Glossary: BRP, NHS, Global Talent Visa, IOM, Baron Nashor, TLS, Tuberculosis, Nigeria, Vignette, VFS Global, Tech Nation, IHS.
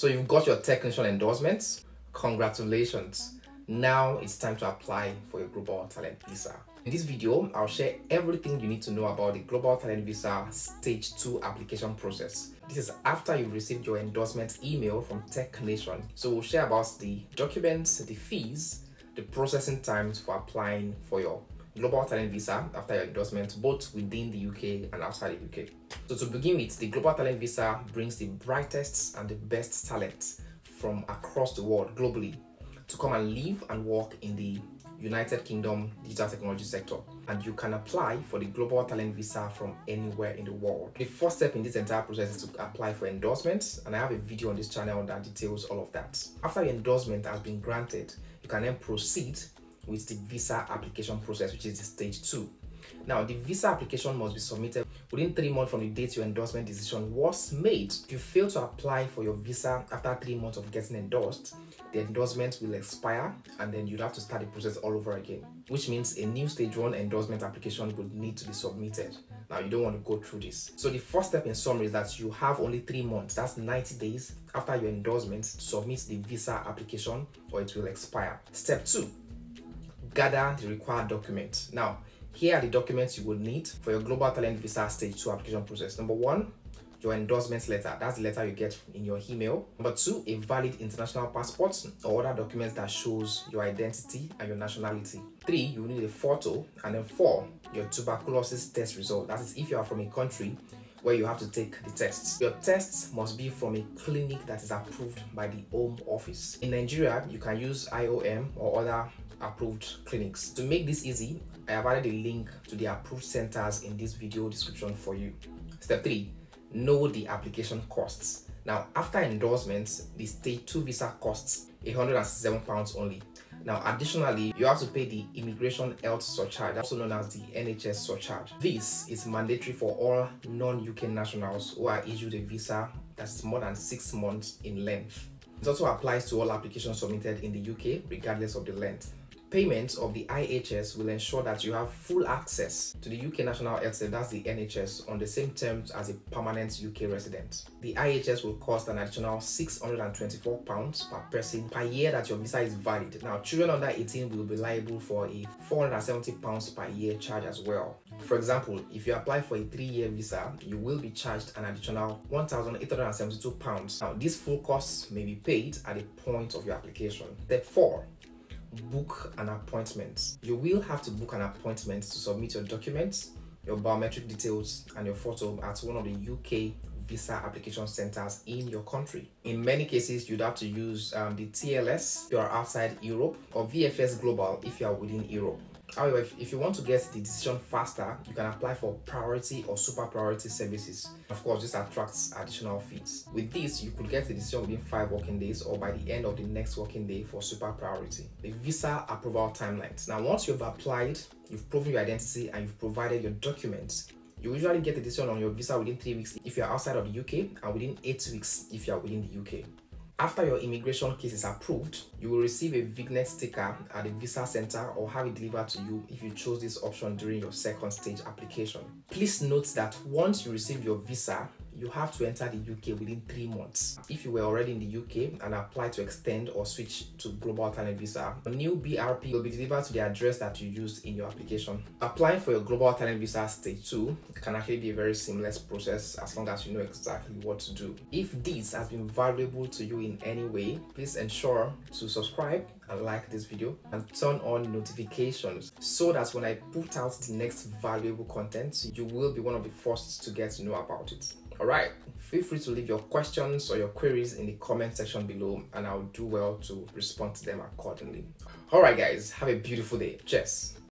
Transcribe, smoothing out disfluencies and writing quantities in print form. So you've got your Tech Nation endorsements. Congratulations. Now it's time to apply for your Global Talent Visa. In this video, I'll share everything you need to know about the Global Talent Visa Stage 2 application process. This is after you've received your endorsement email from Tech Nation. So we'll share about the documents, the fees, the processing times for applying for your Global Talent Visa after your endorsement, both within the UK and outside the UK. So to begin with, the Global Talent Visa brings the brightest and the best talent from across the world globally to come and live and work in the United Kingdom digital technology sector, and you can apply for the Global Talent Visa from anywhere in the world. The first step in this entire process is to apply for endorsements, and I have a video on this channel that details all of that. After your endorsement has been granted, you can then proceed with the visa application process, which is the stage 2. Now, the visa application must be submitted within 3 months from the date your endorsement decision was made. If you fail to apply for your visa after 3 months of getting endorsed, the endorsement will expire and then you'd have to start the process all over again, which means a new stage 1 endorsement application would need to be submitted. Now, you don't want to go through this. So the first step in summary is that you have only 3 months, that's 90 days after your endorsement, to submit the visa application or it will expire. Step 2, gather the required documents. Now, here are the documents you will need for your Global Talent Visa Stage 2 application process. Number 1, your endorsement letter. That's the letter you get in your email. Number 2, a valid international passport or other documents that shows your identity and your nationality. 3, you need a photo. And then 4, your tuberculosis test result. That is if you are from a country where you have to take the tests. Your tests must be from a clinic that is approved by the Home Office. In Nigeria, you can use IOM or other approved clinics. To make this easy, I have added a link to the approved centers in this video description for you. Step 3, know the application costs. Now, after endorsements, the stage 2 visa costs £107 only. Now, additionally, you have to pay the immigration health surcharge, also known as the NHS surcharge. This is mandatory for all non-UK nationals who are issued a visa that's more than 6 months in length. It also applies to all applications submitted in the UK, regardless of the length. Payments of the IHS will ensure that you have full access to the UK National Health Service, that's the NHS, on the same terms as a permanent UK resident. The IHS will cost an additional £624 per person per year that your visa is valid. Now, children under 18 will be liable for a £470 per year charge as well. For example, if you apply for a 3-year visa, you will be charged an additional £1,872. Now, these full costs may be paid at the point of your application. Step 4. Book an appointment. You will have to book an appointment to submit your documents, your biometric details, and your photo at one of the UK visa application centers in your country. In many cases, you'd have to use the TLS if you are outside Europe, or VFS Global if you are within Europe. However, if you want to get the decision faster, you can apply for priority or super priority services. Of course, this attracts additional fees. With this, you could get the decision within 5 working days or by the end of the next working day for super priority. The visa approval timelines. Now, once you've applied, you've proven your identity, and you've provided your documents, you usually get the decision on your visa within 3 weeks if you're outside of the UK, and within 8 weeks if you're within the UK. After your immigration case is approved, you will receive a Vignette sticker at the visa center or have it delivered to you if you chose this option during your second stage application. Please note that once you receive your visa, you have to enter the UK within 3 months. If you were already in the UK and applied to extend or switch to Global Talent Visa, a new BRP will be delivered to the address that you used in your application. Applying for your Global Talent Visa Stage 2 can actually be a very seamless process as long as you know exactly what to do. If this has been valuable to you in any way, please ensure to subscribe and like this video and turn on notifications so that when I put out the next valuable content, you will be one of the first to get to know about it. Alright, feel free to leave your questions or your queries in the comment section below, and I'll do well to respond to them accordingly. Alright guys, have a beautiful day. Cheers!